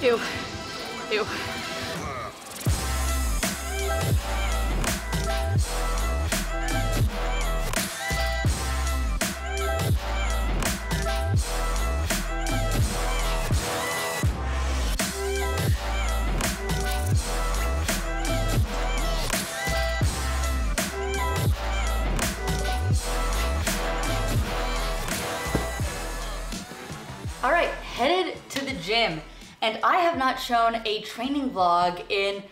Ew. All right, headed to the gym. And I have not shown a training vlog in a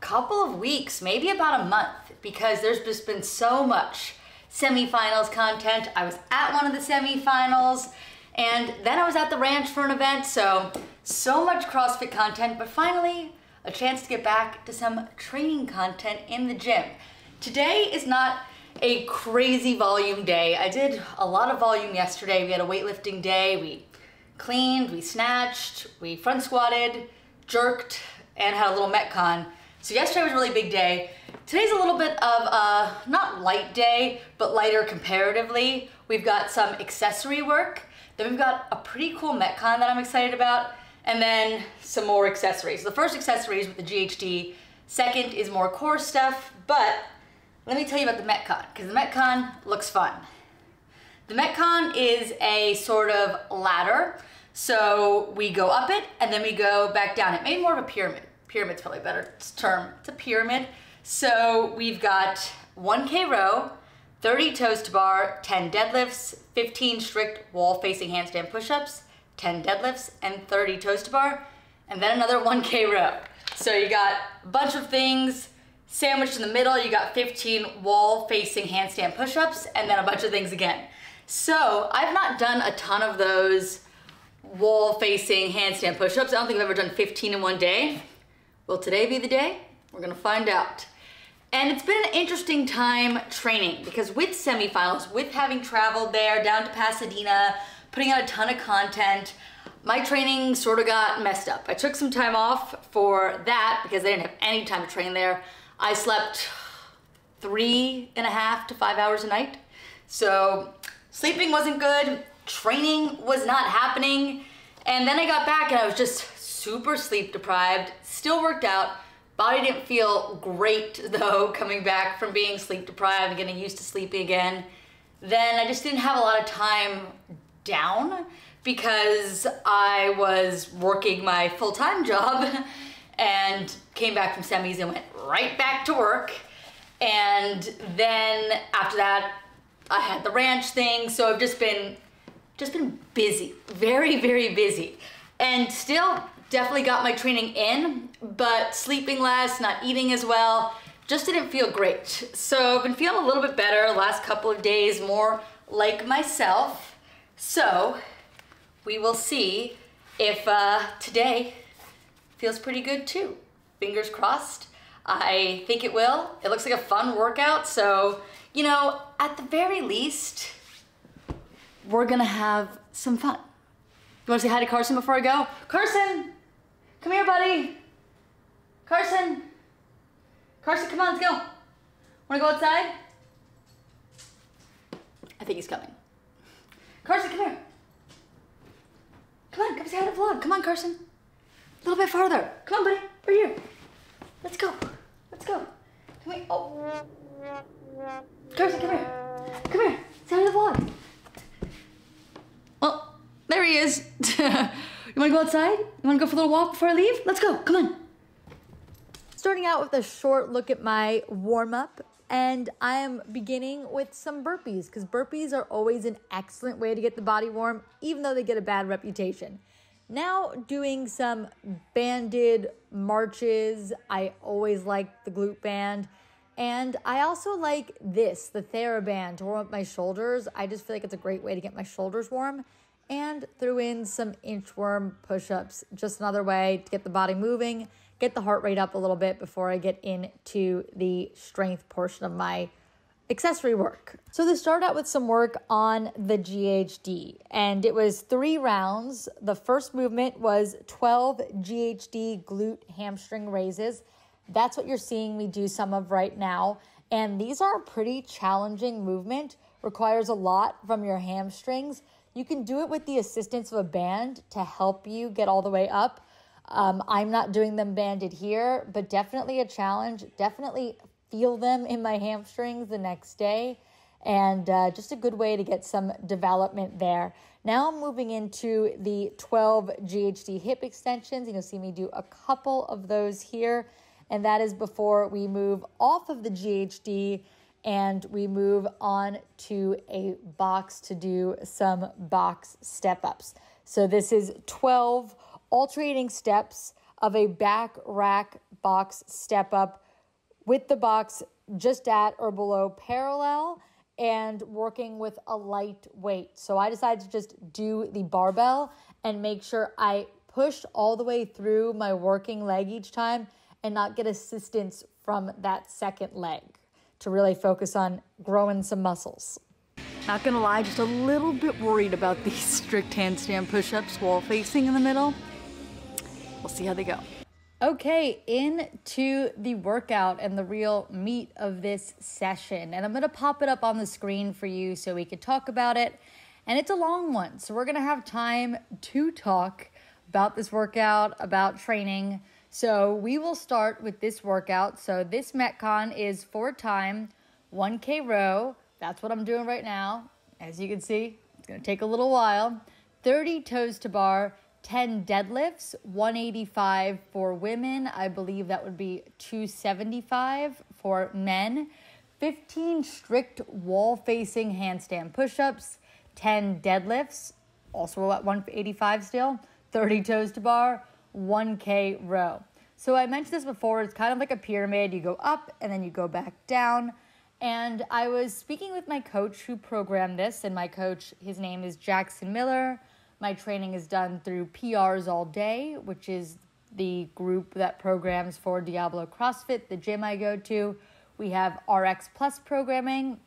couple of weeks, maybe about a month, because there's just been so much semifinals content. I was at one of the semifinals, and then I was at the ranch for an event, so much CrossFit content, but finally a chance to get back to some training content in the gym. Today is not a crazy volume day. I did a lot of volume yesterday. We had a weightlifting day. We cleaned, we snatched, we front squatted, jerked, and had a little Metcon. So yesterday was a really big day. Today's a little bit of a, not light day, but lighter comparatively. We've got some accessory work, then we've got a pretty cool Metcon that I'm excited about, and then some more accessories. The first accessory is with the GHD, second is more core stuff, but let me tell you about the Metcon, because the Metcon looks fun. The Metcon is a sort of ladder. So we go up it and then we go back down it. Maybe more of a pyramid. Pyramid's probably a better term. It's a pyramid. So we've got 1K row, 30 toes to bar, 10 deadlifts, 15 strict wall-facing handstand push-ups, 10 deadlifts, and 30 toes to bar, and then another 1K row. So you got a bunch of things sandwiched in the middle. You got 15 wall-facing handstand push-ups, and then a bunch of things again. So I've not done a ton of those wall-facing handstand push-ups. I don't think I've ever done 15 in one day. Will today be the day? We're gonna find out. And it's been an interesting time training because with semifinals, with having traveled there down to Pasadena, putting out a ton of content, my training sort of got messed up. I took some time off for that because I didn't have any time to train there. I slept 3.5 to 5 hours a night. So sleeping wasn't good, training was not happening, and then I got back and I was just super sleep deprived, still worked out, body didn't feel great though coming back from being sleep deprived and getting used to sleeping again. Then I just didn't have a lot of time down because I was working my full-time job and came back from semis and went right back to work. And then after that, I had the ranch thing, so I've just been busy, very, very busy. And still definitely got my training in, but sleeping less, not eating as well, just didn't feel great. So I've been feeling a little bit better the last couple of days, more like myself. So we will see if today feels pretty good too. Fingers crossed. I think it will. It looks like a fun workout, so you know, at the very least, we're gonna have some fun. You wanna say hi to Carson before I go? Carson, come here, buddy. Carson, Carson, come on, let's go. Wanna go outside? I think he's coming. Carson, come here. Come on, come say hi to the vlog. Come on, Carson. A little bit farther. Come on, buddy, we're here. Let's go, let's go. Come here, oh. Carson, come here. Come here. Say hi to the vlog. Well, there he is. You wanna go outside? You wanna go for a little walk before I leave? Let's go, come on. Starting out with a short look at my warm-up, and I am beginning with some burpees because burpees are always an excellent way to get the body warm, even though they get a bad reputation. Now doing some banded marches. I always like the glute band. And I also like this, the TheraBand, to warm up my shoulders. I just feel like it's a great way to get my shoulders warm. And threw in some inchworm push-ups, just another way to get the body moving, get the heart rate up a little bit before I get into the strength portion of my accessory work. So to start out with some work on the GHD, and it was 3 rounds. The first movement was 12 GHD glute hamstring raises. That's what you're seeing me do some of right now. And these are a pretty challenging movement, requires a lot from your hamstrings. You can do it with the assistance of a band to help you get all the way up. I'm not doing them banded here, but definitely a challenge. Definitely feel them in my hamstrings the next day. And just a good way to get some development there. Now I'm moving into the 12 GHD hip extensions. You'll see me do a couple of those here. And that is before we move off of the GHD and we move on to a box to do some box step-ups. So this is 12 alternating steps of a back rack box step-up with the box just at or below parallel, and working with a light weight. So I decided to just do the barbell and make sure I push all the way through my working leg each time and not get assistance from that second leg, to really focus on growing some muscles. Not gonna lie, just a little bit worried about these strict handstand push-ups while facing in the middle. We'll see how they go. Okay, into the workout and the real meat of this session. And I'm going to pop it up on the screen for you so we could talk about it. And it's a long one, so we're going to have time to talk about this workout, about training. So we will start with this workout. So this Metcon is 4x, 1K row. That's what I'm doing right now. As you can see, it's going to take a little while. 30 toes to bar, 10 deadlifts, 185 for women. I believe that would be 275 for men. 15 strict wall-facing handstand push-ups, 10 deadlifts, also at 185 still, 30 toes to bar, 1K row. So I mentioned this before, it's kind of like a pyramid. You go up and then you go back down. And I was speaking with my coach who programmed this, and my coach, his name is Jackson Miller. My training is done through PRS All Day, which is the group that programs for Diablo CrossFit, the gym I go to. We have RX Plus programming,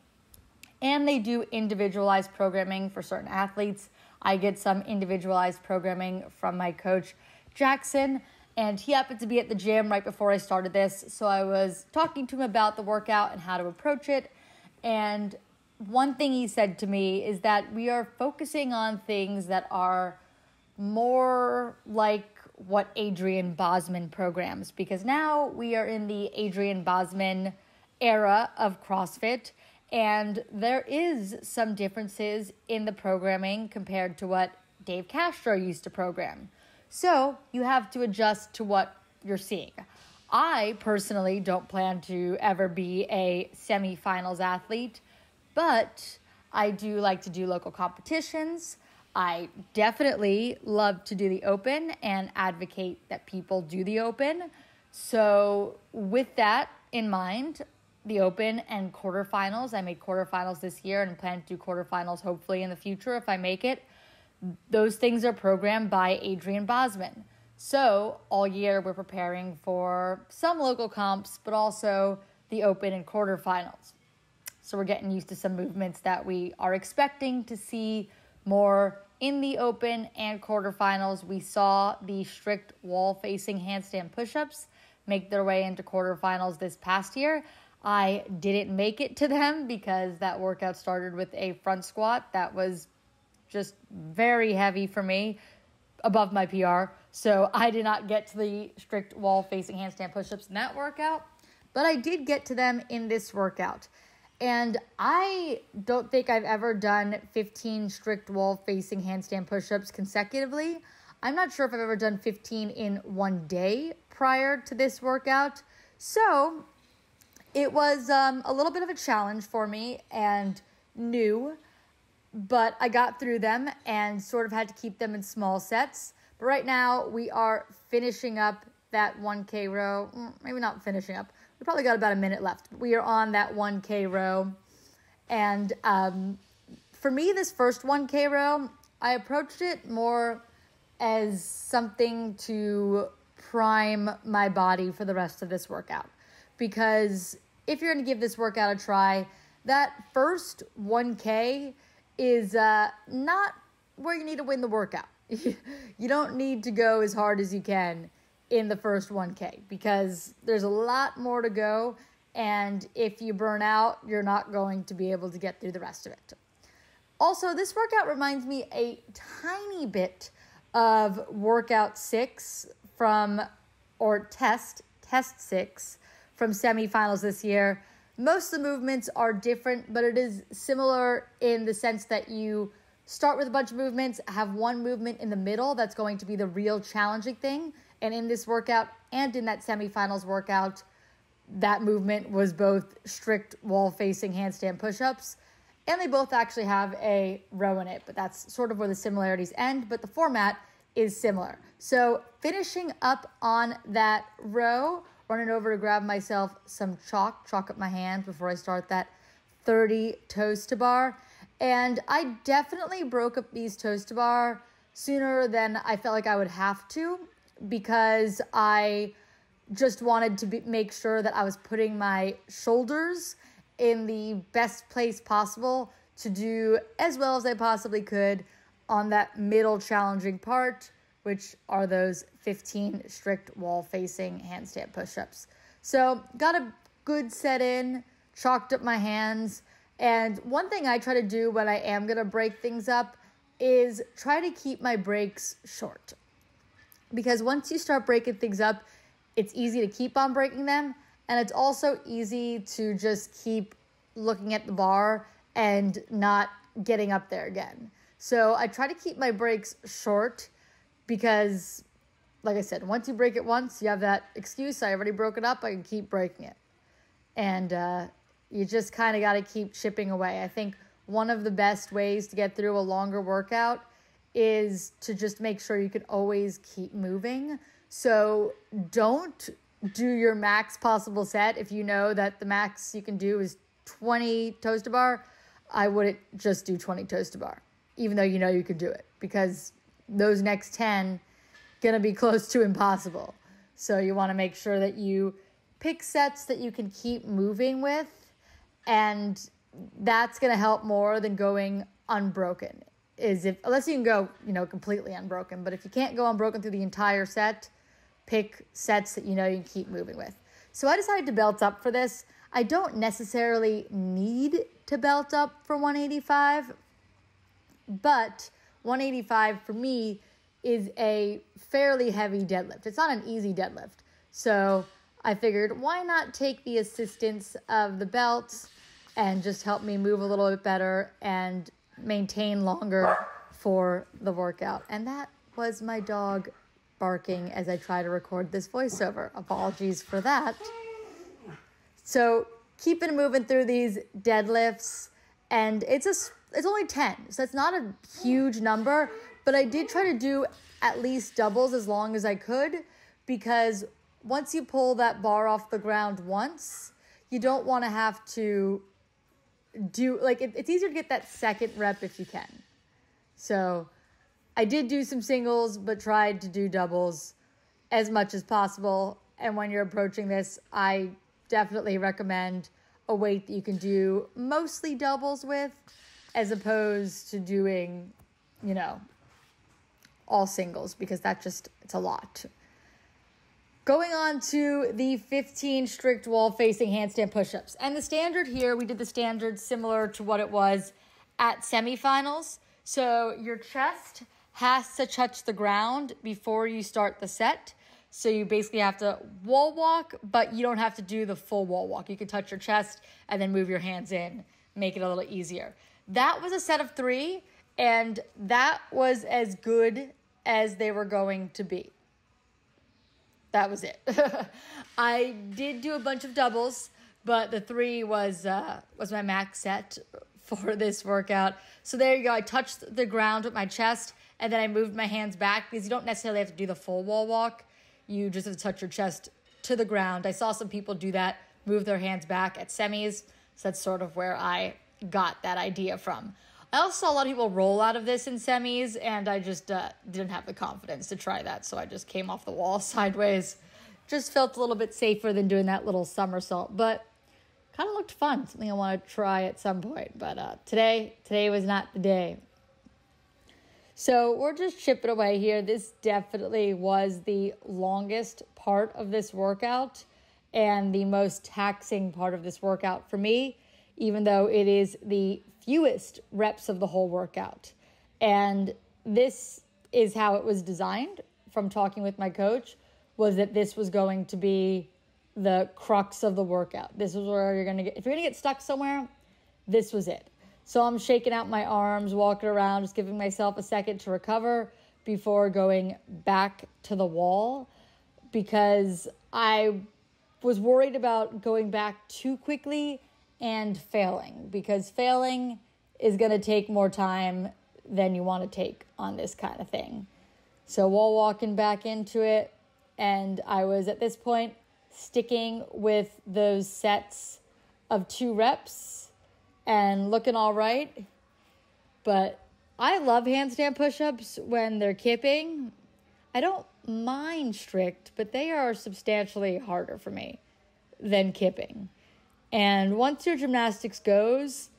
and they do individualized programming for certain athletes. I get some individualized programming from my coach, Jackson, and he happened to be at the gym right before I started this, so I was talking to him about the workout and how to approach it, and one thing he said to me is that we are focusing on things that are more like what Adrian Bozman programs, because now we are in the Adrian Bozman era of CrossFit, and there is some differences in the programming compared to what Dave Castro used to program. So you have to adjust to what you're seeing. I personally don't plan to ever be a semifinals athlete, but I do like to do local competitions. I definitely love to do the open and advocate that people do the open. So with that in mind, the open and quarterfinals, I made quarterfinals this year and plan to do quarterfinals hopefully in the future if I make it. Those things are programmed by Adrian Bozman. So all year we're preparing for some local comps, but also the open and quarterfinals. So we're getting used to some movements that we are expecting to see more in the open and quarterfinals. We saw the strict wall-facing handstand push-ups make their way into quarterfinals this past year. I didn't make it to them because that workout started with a front squat that was just very heavy for me, above my PR. So I did not get to the strict wall-facing handstand push-ups in that workout, but I did get to them in this workout. And I don't think I've ever done 15 strict wall-facing handstand push-ups consecutively. I'm not sure if I've ever done 15 in one day prior to this workout. So it was a little bit of a challenge for me and new, but I got through them and sort of had to keep them in small sets. But right now we are finishing up that 1K row. Maybe not finishing up. We probably got about a minute left. We are on that 1K row. And for me, this first 1K row, I approached it more as something to prime my body for the rest of this workout. Because if you're going to give this workout a try, that first 1K is not where you need to win the workout. You don't need to go as hard as you can in the first 1K, because there's a lot more to go, and if you burn out, you're not going to be able to get through the rest of it. Also, this workout reminds me a tiny bit of workout 6 from, or test six from semifinals this year. Most of the movements are different, but it is similar in the sense that you start with a bunch of movements, have one movement in the middle that's going to be the real challenging thing. And in this workout and in that semifinals workout, that movement was both strict wall-facing handstand push-ups, and they both actually have a row in it, but that's sort of where the similarities end, but the format is similar. So finishing up on that row, running over to grab myself some chalk up my hands before I start that 30 toes to bar. And I definitely broke up these toes to bar sooner than I felt like I would have to, because I just wanted to make sure that I was putting my shoulders in the best place possible to do as well as I possibly could on that middle challenging part, which are those 15 strict wall-facing handstand push-ups. So got a good set in, chalked up my hands. And one thing I try to do when I am going to break things up is try to keep my breaks short. Because once you start breaking things up, it's easy to keep on breaking them, and it's also easy to just keep looking at the bar and not getting up there again. So I try to keep my breaks short because, like I said, once you break it once, you have that excuse, I already broke it up, I can keep breaking it. And you just kind of got to keep chipping away. I think one of the best ways to get through a longer workout is to just make sure you can always keep moving. So don't do your max possible set. If you know that the max you can do is 20 toes to bar, I wouldn't just do 20 toes to bar, even though you know you can do it, because those next 10 going to be close to impossible. So you want to make sure that you pick sets that you can keep moving with, and that's going to help more than going unbroken. Unless you can go, completely unbroken. But if you can't go unbroken through the entire set, pick sets that you know you can keep moving with. So I decided to belt up for this. I don't necessarily need to belt up for 185, but 185 for me is a fairly heavy deadlift. It's not an easy deadlift. So I figured, why not take the assistance of the belts and just help me move a little bit better and maintain longer for the workout. And that was my dog barking as I try to record this voiceover. Apologies for that. So keep it moving through these deadlifts, and it's only 10, so it's not a huge number, but I did try to do at least doubles as long as I could, because once you pull that bar off the ground once, you don't want to have to do, like, it's easier to get that second rep if you can. So I did do some singles, but tried to do doubles as much as possible. And when you're approaching this, I definitely recommend a weight that you can do mostly doubles with, as opposed to doing, all singles, because it's a lot. Going on to the 15 strict wall-facing handstand push-ups. And the standard here, we did the standard similar to what it was at semifinals. So your chest has to touch the ground before you start the set. So you basically have to wall walk, but you don't have to do the full wall walk. You can touch your chest and then move your hands in, make it a little easier. That was a set of 3, and that was as good as they were going to be. That was it. I did do a bunch of doubles, but the 3 was my max set for this workout. So there you go. I touched the ground with my chest, and then I moved my hands back, because you don't necessarily have to do the full wall walk. You just have to touch your chest to the ground. I saw some people do that, move their hands back at semis. So that's sort of where I got that idea from. I also saw a lot of people roll out of this in semis, and I just didn't have the confidence to try that, so I just came off the wall sideways. Just felt a little bit safer than doing that little somersault, but kind of looked fun. Something I want to try at some point, but today was not the day. So we're just chipping away here. This definitely was the longest part of this workout and the most taxing part of this workout for me, even though it is the fewest reps of the whole workout. And this is how it was designed from talking with my coach, was that this was going to be the crux of the workout. This is where you're going to get, if you're going to get stuck somewhere, this was it. So I'm shaking out my arms, walking around, just giving myself a second to recover before going back to the wall, because I was worried about going back too quickly and failing, because failing is going to take more time than you want to take on this kind of thing. So wall walking back into it, and I was at this point sticking with those sets of 2 reps and looking all right. But I love handstand push-ups when they're kipping. I don't mind strict, but they are substantially harder for me than kipping. And once your gymnastics goes,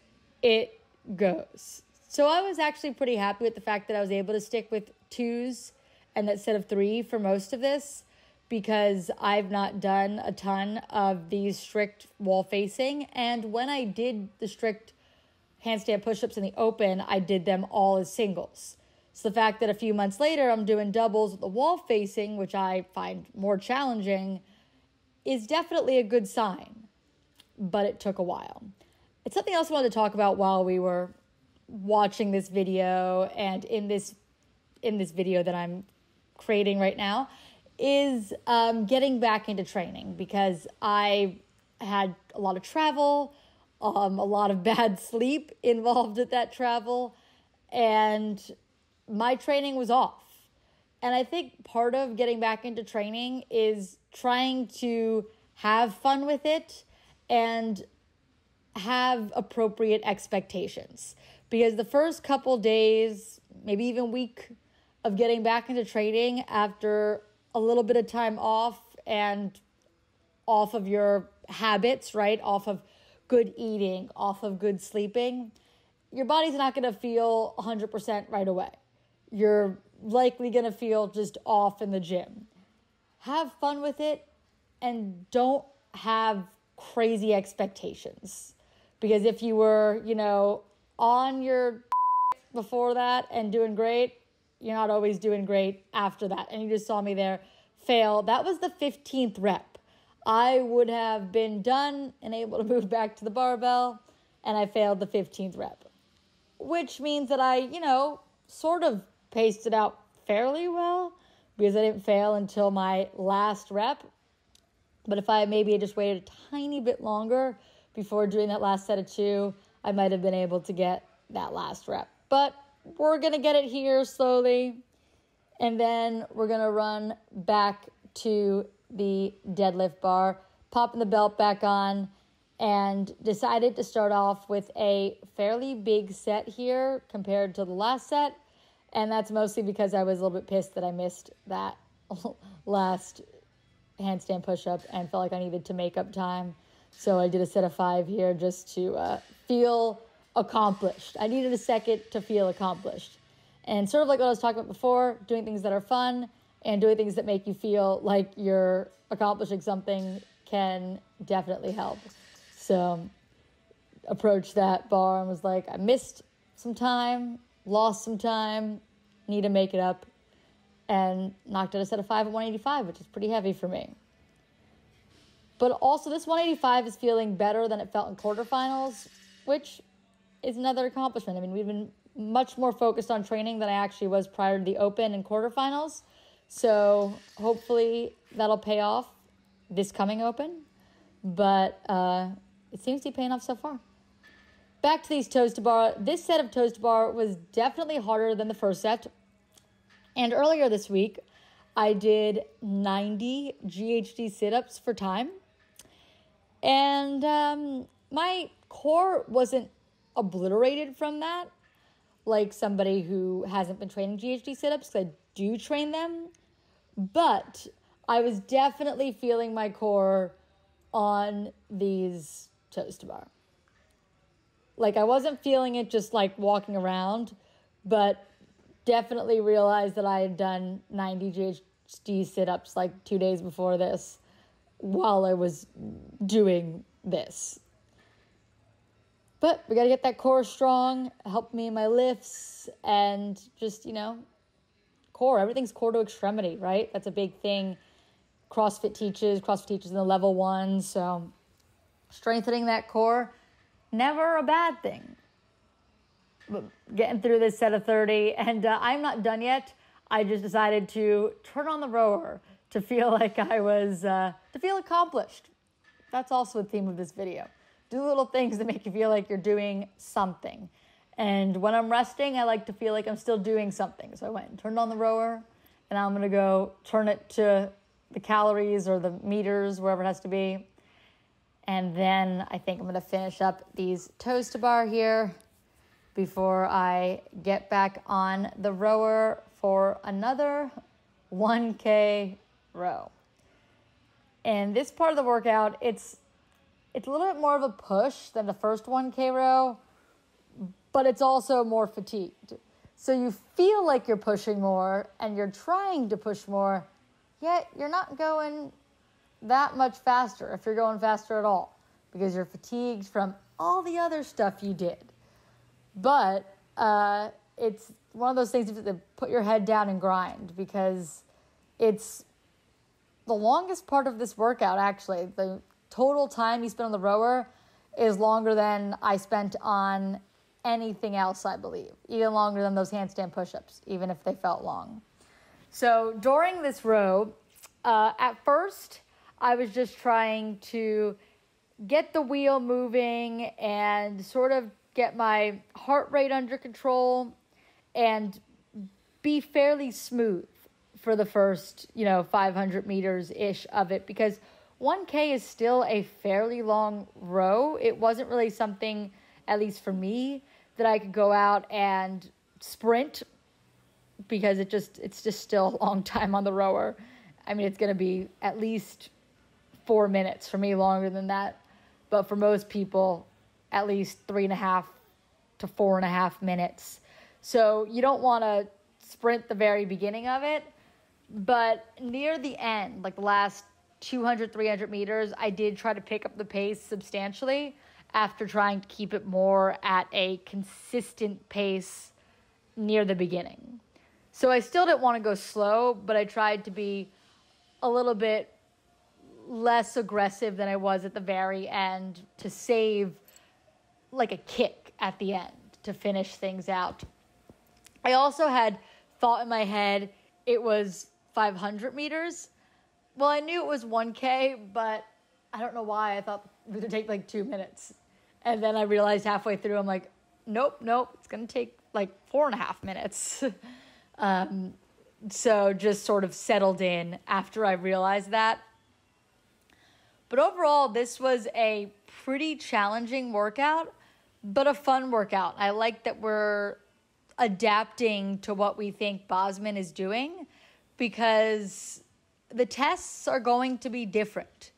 it goes. So I was actually pretty happy with the fact that I was able to stick with 2s and that set of 3 for most of this, because I've not done a ton of these strict wall facing. And when I did the strict handstand push-ups in the open, I did them all as singles. So the fact that a few months later I'm doing doubles with the wall facing, which I find more challenging, is definitely a good sign. But it took a while. It's something else I wanted to talk about while we were watching this video, and in this video that I'm creating right now, is getting back into training, because I had a lot of travel, a lot of bad sleep involved at that travel, and my training was off. And I think part of getting back into training is trying to have fun with it and have appropriate expectations. Because the first couple days, maybe even week of getting back into training after a little bit of time off and off of your habits, right? Off of good eating, off of good sleeping, your body's not going to feel 100% right away. You're likely going to feel just off in the gym. Have fun with it and don't have crazy expectations. Because if you were, you know, on your before that and doing great, you're not always doing great after that. And you just saw me there fail. That was the 15th rep. I would have been done and able to move back to the barbell, and I failed the 15th rep, which means that I, you know, sort of paced it out fairly well, because I didn't fail until my last rep. But if I just waited a tiny bit longer before doing that last set of 2, I might have been able to get that last rep. But we're going to get it here slowly, and then we're going to run back to the deadlift bar, popping the belt back on, and decided to start off with a fairly big set here compared to the last set. And that's mostly because I was a little bit pissed that I missed that last handstand push-up and felt like I needed to make up time. So I did a set of 5 here just to feel accomplished. I needed a second to feel accomplished. And sort of like what I was talking about before, doing things that are fun and doing things that make you feel like you're accomplishing something can definitely help. So approached that bar and was like, I missed some time, lost some time, need to make it up, and knocked out a set of 5 at 185, which is pretty heavy for me. But also this 185 is feeling better than it felt in quarterfinals, which is another accomplishment. I mean, we've been much more focused on training than I actually was prior to the open and quarterfinals. So hopefully that'll pay off this coming open. But it seems to be paying off so far. Back to these toes to bar. This set of toes to bar was definitely harder than the first set. And earlier this week, I did 90 GHD sit-ups for time. And my core wasn't obliterated from that, like somebody who hasn't been training GHD sit-ups, because I do train them. But I was definitely feeling my core on these toes to bar. Like, I wasn't feeling it just like walking around, but definitely realized that I had done 90 GHD sit-ups like 2 days before this while I was doing this. But we got to get that core strong, help me in my lifts, and just, you know, core. Everything's core to extremity, right? That's a big thing CrossFit teaches in the level 1. So strengthening that core, never a bad thing. But getting through this set of 30, and I'm not done yet. I just decided to turn on the rower to feel like I was, to feel accomplished. That's also a theme of this video. Do little things that make you feel like you're doing something. And when I'm resting, I like to feel like I'm still doing something. So I went and turned on the rower, and I'm going to go turn it to the calories or the meters, wherever it has to be. And then I think I'm going to finish up these toes to bar here before I get back on the rower for another 1K row. And this part of the workout, it's a little bit more of a push than the first 1K row, but it's also more fatigued. So you feel like you're pushing more and you're trying to push more, yet you're not going that much faster, if you're going faster at all, because you're fatigued from all the other stuff you did. But it's one of those things to put your head down and grind, because it's the longest part of this workout, actually. The total time you spend on the rower is longer than I spent on anything else, I believe. Even longer than those handstand push-ups, even if they felt long. So during this row, at first, I was just trying to get the wheel moving and sort of get my heart rate under control and be fairly smooth for the first, 500 meters-ish of it, because 1K is still a fairly long row. It wasn't really something, at least for me, that I could go out and sprint, because it's just still a long time on the rower. I mean, it's going to be at least 4 minutes for me, longer than that. But for most people, at least 3.5 to 4.5 minutes. So you don't want to sprint the very beginning of it. But near the end, like the last 200, 300 meters, I did try to pick up the pace substantially after trying to keep it more at a consistent pace near the beginning. So I still didn't want to go slow, but I tried to be a little bit less aggressive than I was at the very end to save like a kick at the end to finish things out. I also had thought in my head it was 500 meters. Well, I knew it was 1K, but I don't know why I thought it would take like 2 minutes. And then I realized halfway through, I'm like, nope, it's going to take like 4.5 minutes. So just sort of settled in after I realized that. But overall, this was a pretty challenging workout, but a fun workout. I like that we're adapting to what we think Bozman is doing, because the tests are going to be different.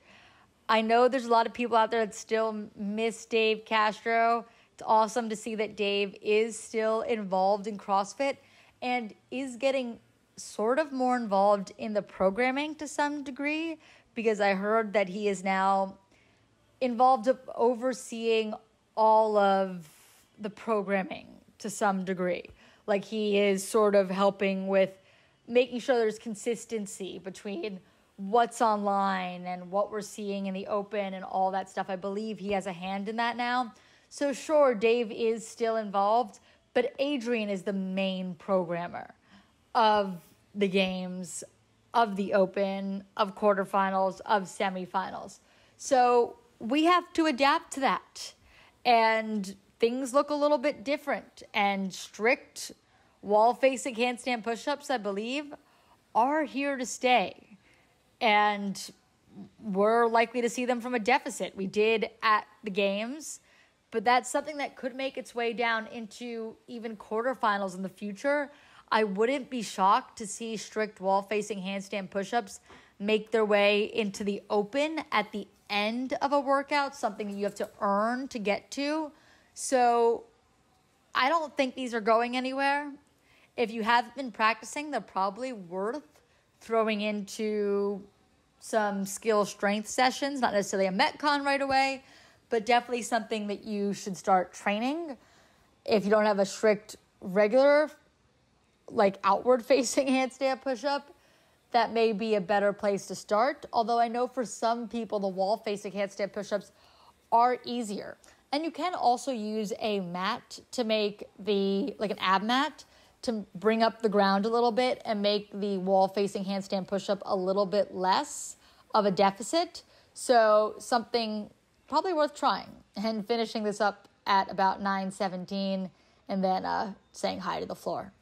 I know there's a lot of people out there that still miss Dave Castro. It's awesome to see that Dave is still involved in CrossFit and is getting sort of more involved in the programming to some degree, because I heard that he is now involved in overseeing all of the programming to some degree. Like, he is sort of helping with making sure there's consistency between what's online and what we're seeing in the open and all that stuff. I believe he has a hand in that now. So sure, Dave is still involved, but Adrian is the main programmer of the games, of the open, of quarterfinals, of semifinals. So we have to adapt to that. And things look a little bit different. And strict wall-facing handstand push-ups, I believe, are here to stay. And we're likely to see them from a deficit. We did at the games. But that's something that could make its way down into even quarterfinals in the future. I wouldn't be shocked to see strict wall-facing handstand push-ups make their way into the open at the end of a workout, something that you have to earn to get to. So I don't think these are going anywhere. If you haven't been practicing, they're probably worth throwing into some skill strength sessions, not necessarily a Metcon right away, but definitely something that you should start training. If you don't have a strict regular, like outward-facing handstand push-up, that may be a better place to start. Although I know for some people, the wall facing handstand push-ups are easier. And you can also use a mat to make the, like an ab mat, to bring up the ground a little bit and make the wall facing handstand push-up a little bit less of a deficit. So something probably worth trying and finishing this up at about 9:17 and then saying hi to the floor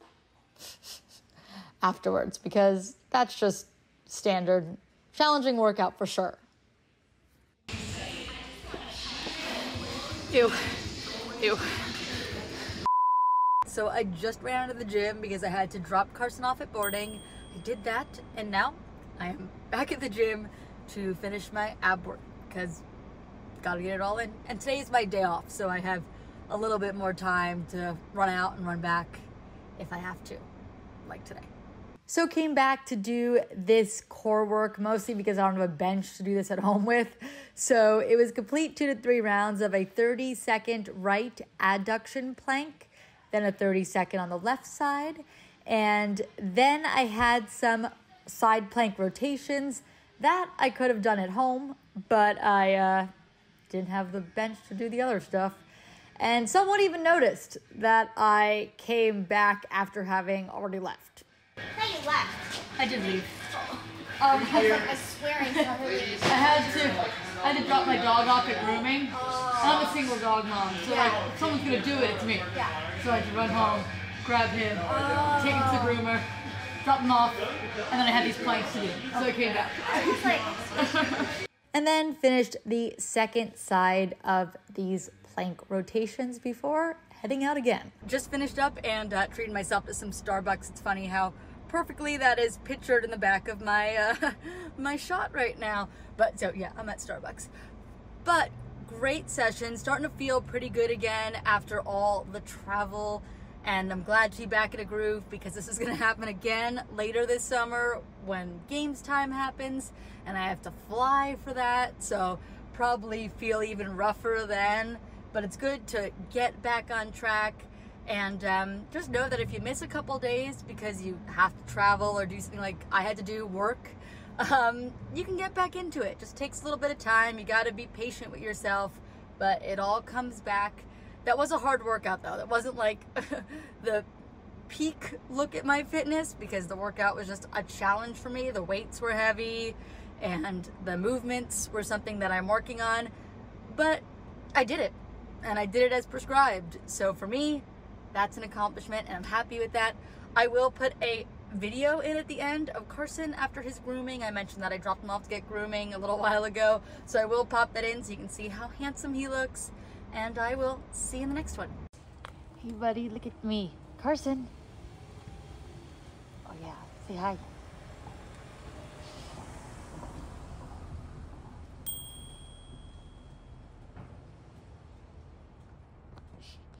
afterwards, because that's just standard challenging workout for sure. Ew. Ew. So I just ran out of the gym because I had to drop Carson off at boarding. I did that, and now I am back at the gym to finish my ab work because gotta get it all in. And today's my day off, so I have a little bit more time to run out and run back if I have to, like today. So came back to do this core work, mostly because I don't have a bench to do this at home with. So it was complete 2 to 3 rounds of a 30-second right adduction plank, then a 30-second on the left side. And then I had some side plank rotations that I could have done at home, but I didn't have the bench to do the other stuff. And someone even noticed that I came back after having already left. You left. I did leave. I swear I never leave. I had to drop my dog off at grooming. I'm a single dog mom, so like, if someone's gonna do it, it's me. Yeah. So I had to run home, grab him, take him to the groomer, drop him off, and then I had these planks to do. So I came back. And then finished the second side of these plank rotations before heading out again. Just finished up and treated myself to some Starbucks. It's funny how perfectly that is pictured in the back of my my shot right now. But so yeah, I'm at Starbucks. But great session, starting to feel pretty good again after all the travel, and I'm glad to be back in a groove because this is gonna happen again later this summer when games time happens and I have to fly for that, so probably feel even rougher then, but it's good to get back on track. And just know that if you miss a couple days because you have to travel or do something like I had to do, work, you can get back into it. Just takes a little bit of time. You got to be patient with yourself, but it all comes back. That was a hard workout though. That wasn't like the peak look at my fitness because the workout was just a challenge for me. The weights were heavy and the movements were something that I'm working on, but I did it and I did it as prescribed. So for me, that's an accomplishment and I'm happy with that. I will put a video in at the end of Carson after his grooming. I mentioned that I dropped him off to get grooming a little while ago, so I will pop that in so you can see how handsome he looks, and I will see you in the next one. Hey buddy, look at me. Carson. Oh yeah, say hi.